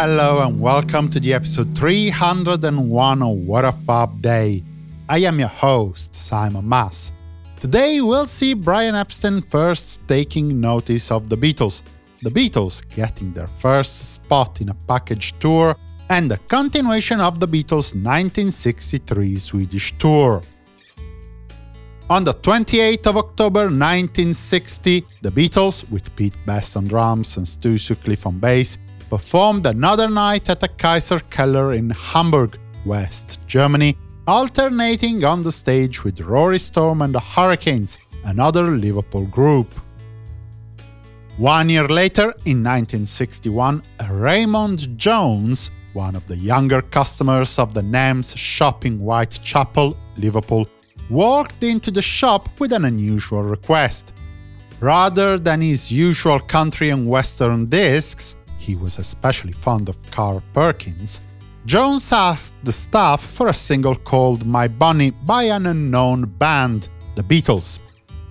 Hello and welcome to the episode 301 of What A Fab Day. I am your host, Simon Mas. Today we'll see Brian Epstein first taking notice of the Beatles, the Beatles getting their first spot in a package tour, and the continuation of the Beatles' 1963 Swedish tour. On the 28th of October 1960, the Beatles, with Pete Best on drums and Stu Sutcliffe on bass, performed another night at the Kaiser Keller in Hamburg, West Germany, alternating on the stage with Rory Storm and the Hurricanes, another Liverpool group. 1 year later, in 1961, Raymond Jones, one of the younger customers of the NEMS shop in Whitechapel, Liverpool, walked into the shop with an unusual request. Rather than his usual country and western discs, he was especially fond of Carl Perkins, Jones asked the staff for a single called My Bonnie by an unknown band, the Beatles.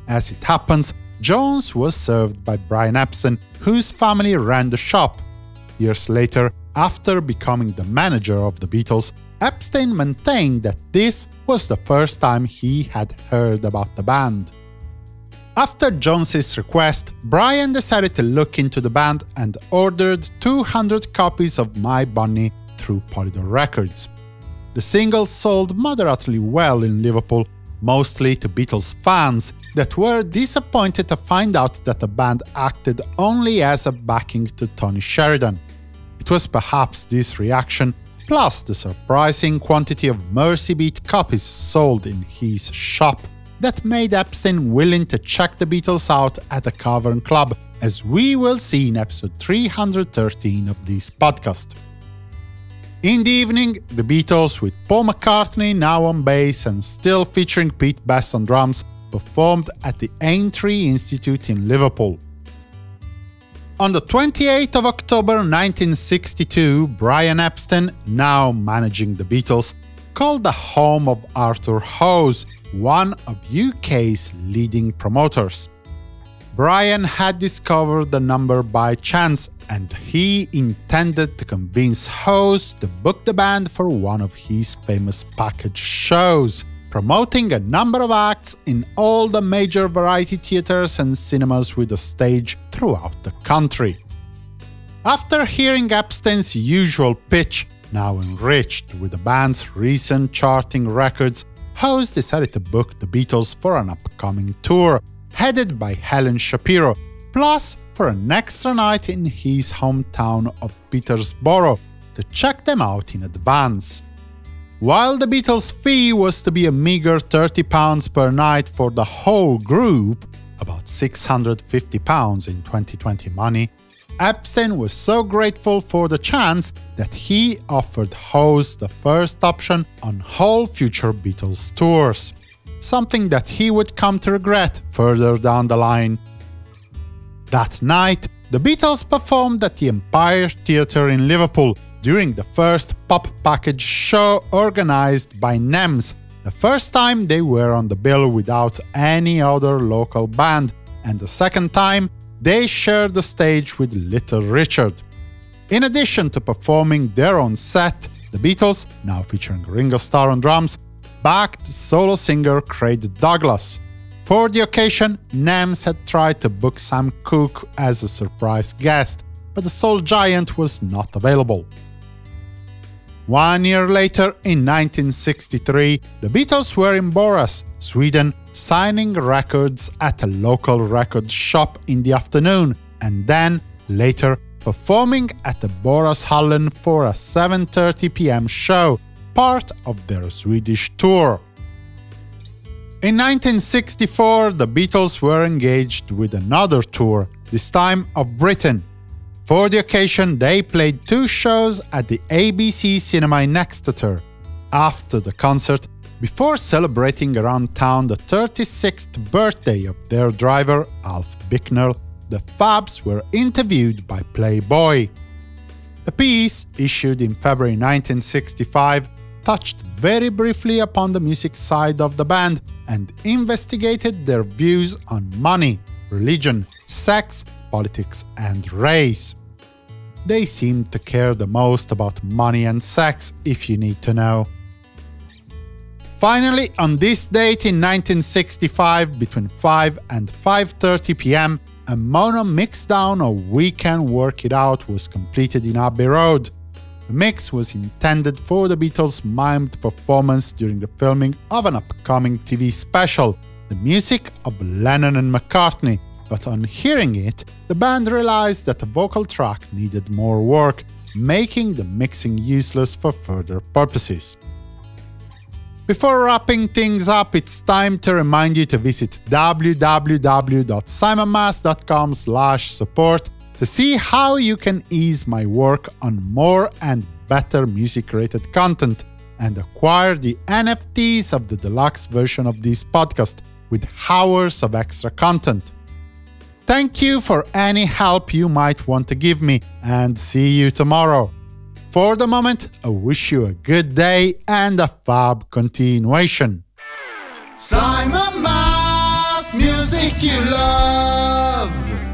As it happens, Jones was served by Brian Epstein, whose family ran the shop. Years later, after becoming the manager of the Beatles, Epstein maintained that this was the first time he had heard about the band. After Jones's request, Brian decided to look into the band and ordered 200 copies of My Bonnie through Polydor Records. The single sold moderately well in Liverpool, mostly to Beatles fans that were disappointed to find out that the band acted only as a backing to Tony Sheridan. It was perhaps this reaction, plus the surprising quantity of Mercy Beat copies sold in his shop, that made Epstein willing to check the Beatles out at the Cavern Club, as we will see in episode 313 of this podcast. In the evening, the Beatles, with Paul McCartney now on bass and still featuring Pete Best on drums, performed at the Aintree Institute in Liverpool. On the 28th of October 1962, Brian Epstein, now managing the Beatles, called the home of Arthur Howes, one of UK's leading promoters. Brian had discovered the number by chance, and he intended to convince Howes to book the band for one of his famous package shows, promoting a number of acts in all the major variety theatres and cinemas with a stage throughout the country. After hearing Epstein's usual pitch, now enriched with the band's recent charting records, Howes decided to book the Beatles for an upcoming tour, headed by Helen Shapiro, plus for an extra night in his hometown of Petersboro, to check them out in advance. While the Beatles' fee was to be a meagre £30 per night for the whole group, about £650 in 2020 money, Epstein was so grateful for the chance that he offered Howes the first option on all future Beatles tours, something that he would come to regret further down the line. That night, the Beatles performed at the Empire Theatre in Liverpool during the first pop package show organized by NEMS, the first time they were on the bill without any other local band, and the second time they shared the stage with Little Richard. In addition to performing their own set, the Beatles, now featuring Ringo Starr on drums, backed solo singer Craig Douglas. For the occasion, NEMS had tried to book Sam Cooke as a surprise guest, but the soul giant was not available. 1 year later, in 1963, the Beatles were in Borås, Sweden, signing records at a local record shop in the afternoon, and then, later, performing at the Borås Hallen for a 7:30 p.m. show, part of their Swedish tour. In 1964, the Beatles were engaged with another tour, this time of Britain. For the occasion, they played two shows at the ABC Cinema in Exeter. After the concert, before celebrating around town the 36th birthday of their driver, Alf Bicknell, the Fabs were interviewed by Playboy. The piece, issued in February 1965, touched very briefly upon the music side of the band and investigated their views on money, religion, sex, politics and race. They seemed to care the most about money and sex, if you need to know. Finally, on this date in 1965, between 5 and 5:30 p.m, a mono mixdown of We Can Work It Out was completed in Abbey Road. The mix was intended for the Beatles' mimed performance during the filming of an upcoming TV special, the music of Lennon and McCartney, but on hearing it, the band realized that the vocal track needed more work, making the mixing useless for further purposes. Before wrapping things up, it's time to remind you to visit www.simonmas.com/support to see how you can ease my work on more and better music-related content and acquire the NFTs of the deluxe version of this podcast with hours of extra content. Thank you for any help you might want to give me, and see you tomorrow. For the moment, I wish you a good day and a fab continuation. Simon Mas, music you love.